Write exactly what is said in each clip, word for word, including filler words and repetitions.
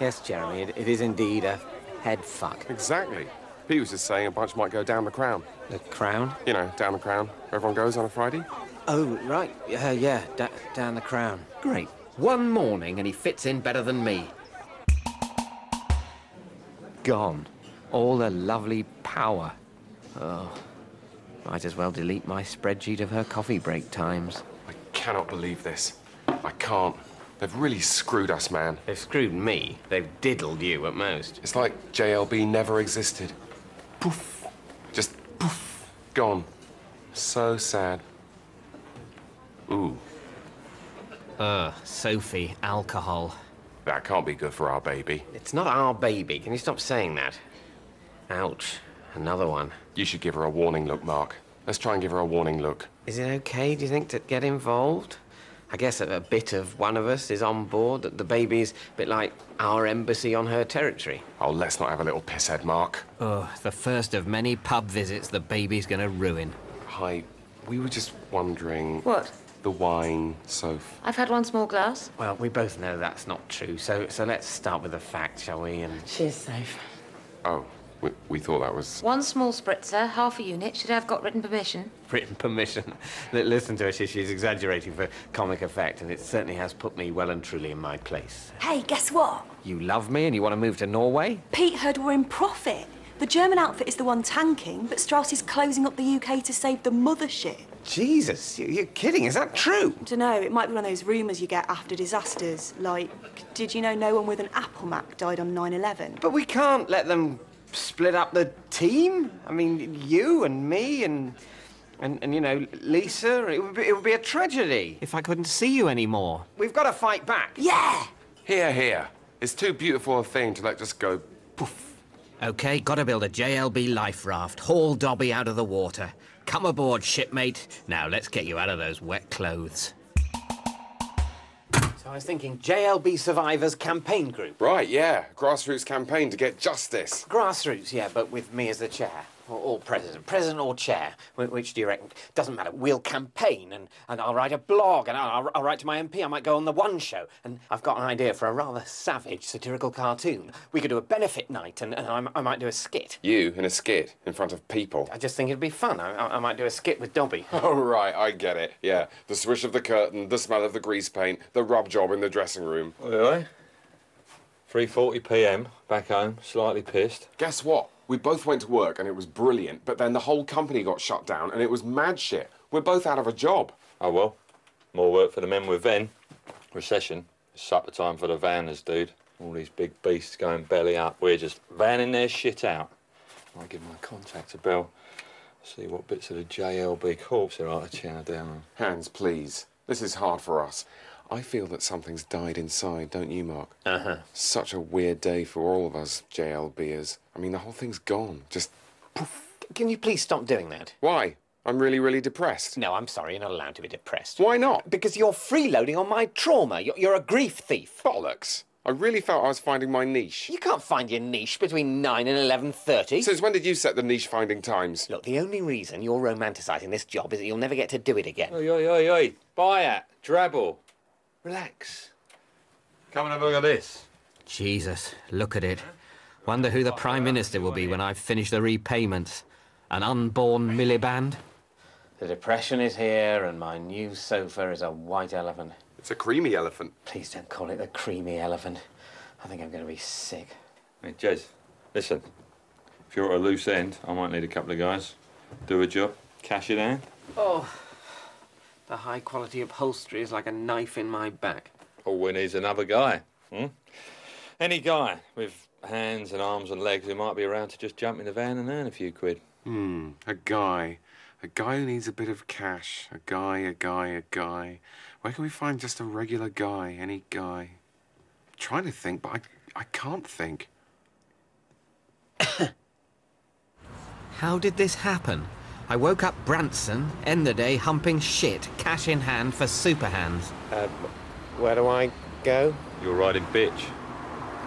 Yes, Jeremy, it, it is indeed a head fuck. Exactly. Pete was just saying a bunch might go down the crown. The crown? You know, down the crown, where everyone goes on a Friday. Oh, right. Uh, yeah, da down the crown. Great. One morning and he fits in better than me. Gone. All the lovely power. Oh, might as well delete my spreadsheet of her coffee break times. I cannot believe this. I can't. They've really screwed us, man. They've screwed me. They've diddled you at most. It's like J L B never existed. Poof. Just poof. Gone. So sad. Ooh. Ugh, Sophie, alcohol. That can't be good for our baby. It's not our baby. Can you stop saying that? Ouch. Another one. You should give her a warning look, Mark. Let's try and give her a warning look. Is it okay, do you think, to get involved? I guess a, a bit of one of us is on board, that the baby's a bit like our embassy on her territory. Oh, let's not have a little pisshead, Mark. Oh, the first of many pub visits the baby's gonna ruin. Hi, we were just wondering... What? The wine, Soph. I've had one small glass. Well, we both know that's not true, so so let's start with the facts, shall we? And... Cheers, Soph. Oh. We, we thought that was... One small spritzer, half a unit. Should I have got written permission? Written permission? Listen to her, she, she's exaggerating for comic effect, and it certainly has put me well and truly in my place. Hey, guess what? You love me and you want to move to Norway? Pete heard we're in profit. The German outfit is the one tanking, but Strauss is closing up the U K to save the mothership. Jesus, you're kidding. Is that true? I don't know. It might be one of those rumours you get after disasters. Like, did you know no one with an Apple Mac died on nine eleven? But we can't let them... split up the team? I mean, you and me and, and, and you know, Lisa, it would, be, it would be a tragedy. If I couldn't see you anymore. We've got to fight back. Yeah! Here, here. It's too beautiful a thing to let just go poof. OK, got to build a J L B life raft, haul Dobby out of the water. Come aboard, shipmate. Now, let's get you out of those wet clothes. So I was thinking J L B Survivors Campaign Group. Right, yeah. Grassroots campaign to get justice. Grassroots, yeah, but with me as the chair. Or, or president. President or chair. Which do you reckon? Doesn't matter. We'll campaign and, and I'll write a blog and I'll, I'll write to my M P. I might go on The One Show. And I've got an idea for a rather savage satirical cartoon. We could do a benefit night and, and I, I might do a skit. You in a skit in front of people? I just think it'd be fun. I, I, I might do a skit with Dobby. Oh, right. I get it. Yeah. The swish of the curtain, the smell of the grease paint, the rub job in the dressing room. Really? three forty p m, back home, slightly pissed. Guess what? We both went to work and it was brilliant, but then the whole company got shut down and it was mad shit. We're both out of a job. Oh, well, more work for the men with Ven. Recession. It's supper time for the vanners, dude. All these big beasts going belly up. We're just vanning their shit out. I'll give my contact a bell, see what bits of the J L B corpse there are to chow down on. Hands, please. This is hard for us. I feel that something's died inside, don't you, Mark? Uh-huh. Such a weird day for all of us J L Bers. I mean, the whole thing's gone. Just poof. Can you please stop doing that? Why? I'm really, really depressed. No, I'm sorry, you're not allowed to be depressed. Why not? Because you're freeloading on my trauma. You're, you're a grief thief. Bollocks. I really felt I was finding my niche. You can't find your niche between nine and eleven thirty. Since when did you set the niche-finding times? Look, the only reason you're romanticising this job is that you'll never get to do it again. Oi, oi, oi, oi. Buy at. Drabble. Relax. Come and have a look at this. Jesus, look at it. Wonder who the Prime Minister will be when I've finished the repayments. An unborn Miliband. The depression is here and my new sofa is a white elephant. It's a creamy elephant. Please don't call it the creamy elephant. I think I'm going to be sick. Hey, Jez, listen. If you're at a loose end, I might need a couple of guys. Do a job, cash it in. Oh. The high-quality upholstery is like a knife in my back. All we need is another guy. Hmm? Any guy with hands and arms and legs who might be around to just jump in the van and earn a few quid. Hmm, a guy. A guy who needs a bit of cash. A guy, a guy, a guy. Where can we find just a regular guy, any guy? I'm trying to think, but I, I can't think. How did this happen? I woke up Branson, end the day humping shit, cash in hand for superhands. Uh, where do I go? You're riding bitch.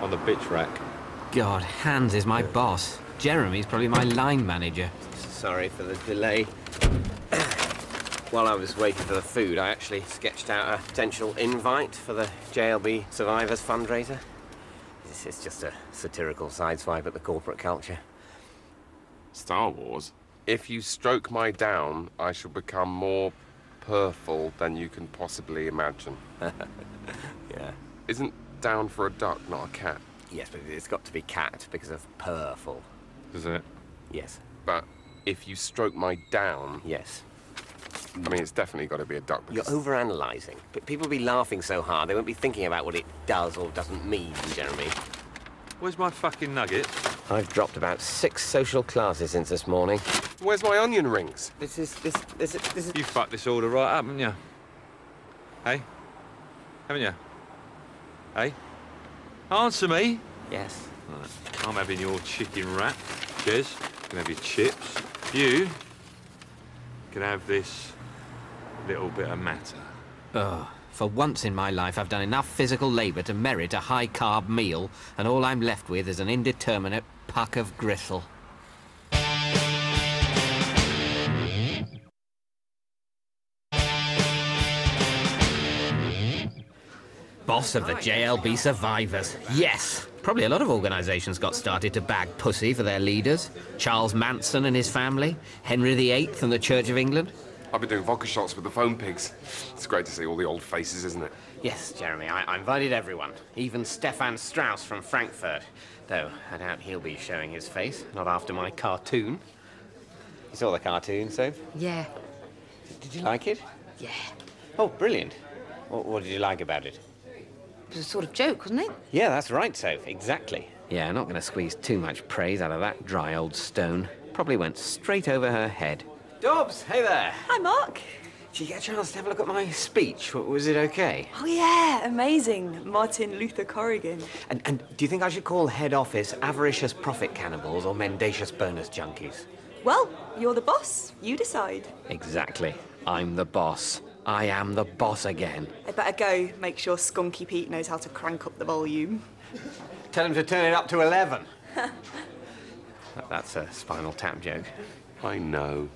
On the bitch rack. God, Hans is my yeah. boss. Jeremy's probably my line manager. Sorry for the delay. While I was waiting for the food, I actually sketched out a potential invite for the J L B Survivors fundraiser. It's, it's just a satirical sideswipe at the corporate culture. Star Wars? If you stroke my down, I shall become more purple than you can possibly imagine. Yeah. Isn't down for a duck, not a cat? Yes, but it's got to be cat because of purple. Is it? Yes. But if you stroke my down... Yes. I mean, it's definitely got to be a duck. Because... You're overanalyzing. But people will be laughing so hard, they won't be thinking about what it does or doesn't mean, Jeremy. Where's my fucking nugget? I've dropped about six social classes since this morning. Where's my onion rings? This is... this... this, this is... You fucked this order right up, haven't you? Hey? Haven't you? Hey? Answer me. Yes. Right. I'm having your chicken wrap. Cheers. You can have your chips. You... can have this little bit of matter. Oh, for once in my life, I've done enough physical labour to merit a high-carb meal, and all I'm left with is an indeterminate puck of gristle. Boss of the J L B survivors. Yes! Probably a lot of organisations got started to bag pussy for their leaders. Charles Manson and his family, Henry the Eighth and the Church of England. I've been doing vodka shots with the phone pigs. It's great to see all the old faces, isn't it? Yes, Jeremy, I, I invited everyone, even Stefan Strauss from Frankfurt. Though, I doubt he'll be showing his face, not after my cartoon. You saw the cartoon, Soap? Yeah. Did you like it? Yeah. Oh, brilliant. What, what did you like about it? It was a sort of joke, wasn't it? Yeah, that's right, Soph, exactly. Yeah, I'm not going to squeeze too much praise out of that dry old stone. Probably went straight over her head. Dobbs, hey there. Hi, Mark. Did you get a chance to have a look at my speech? Was it OK? Oh, yeah, amazing. Martin Luther Corrigan. And, and do you think I should call head office avaricious profit cannibals or mendacious bonus junkies? Well, you're the boss. You decide. Exactly. I'm the boss. I am the boss again. I better go make sure Skunky Pete knows how to crank up the volume. Tell him to turn it up to eleven. That's a Spinal Tap joke. I know.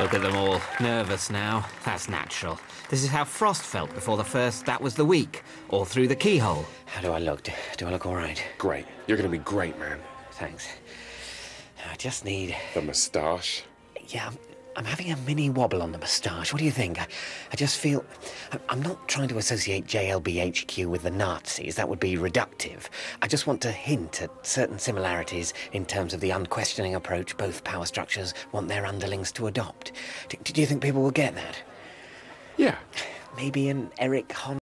Look at them all, nervous now. That's natural. This is how Frost felt before the first That Was the Week, or Through the Keyhole. How do I look? Do, do I look all right? Great. You're going to be great, man. Thanks. I just need... The moustache? Yeah, I'm, I'm having a mini wobble on the moustache. What do you think? I, I just feel... I, I'm not trying to associate J L B H Q with the Nazis. That would be reductive. I just want to hint at certain similarities in terms of the unquestioning approach both power structures want their underlings to adopt. Do, do you think people will get that? Yeah. Maybe an Eric Hon...